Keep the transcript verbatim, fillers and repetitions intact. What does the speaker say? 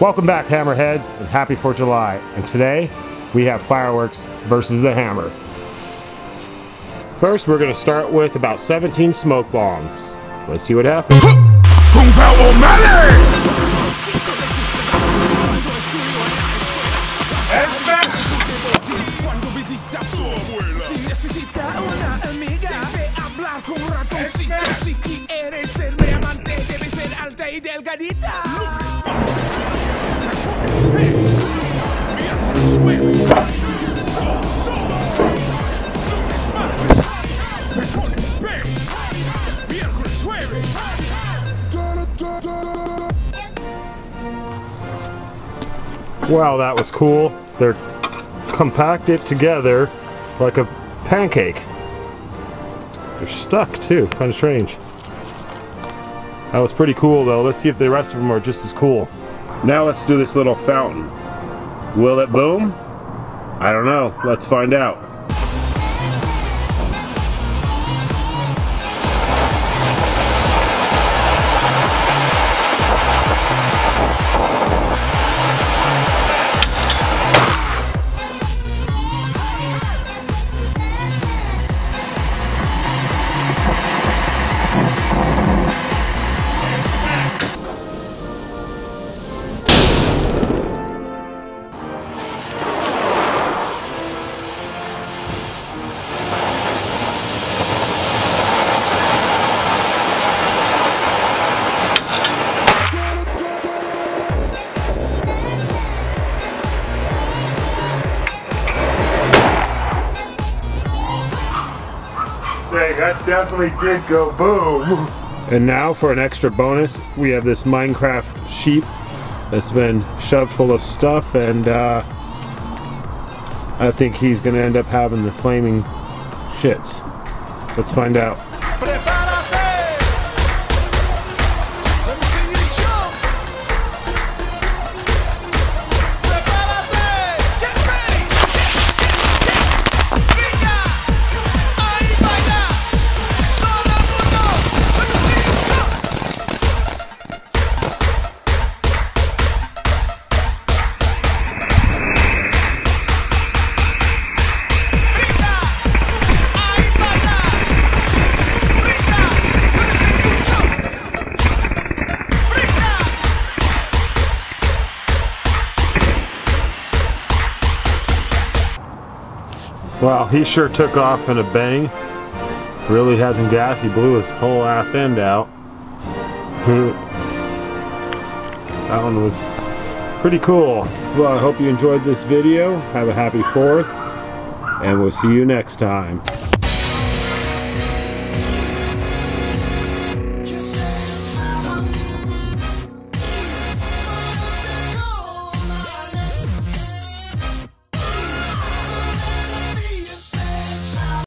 Welcome back, Hammerheads, and happy fourth of July. And today, we have fireworks versus the hammer. First, we're gonna start with about seventeen smoke bombs. Let's see what happens. Wow, that was cool. They're compacted together like a pancake. They're stuck too, kind of strange. That was pretty cool though. Let's see if the rest of them are just as cool. Now let's do this little fountain. Will it boom? I don't know. Let's find out. That definitely did go boom. And now for an extra bonus, we have this Minecraft sheep that's been shoved full of stuff, and uh, I think he's gonna end up having the flaming shits. Let's find out. Wow, he sure took off in a bang. Really had some gas. He blew his whole ass end out. That one was pretty cool. Well, I hope you enjoyed this video. Have a happy fourth, and we'll see you next time.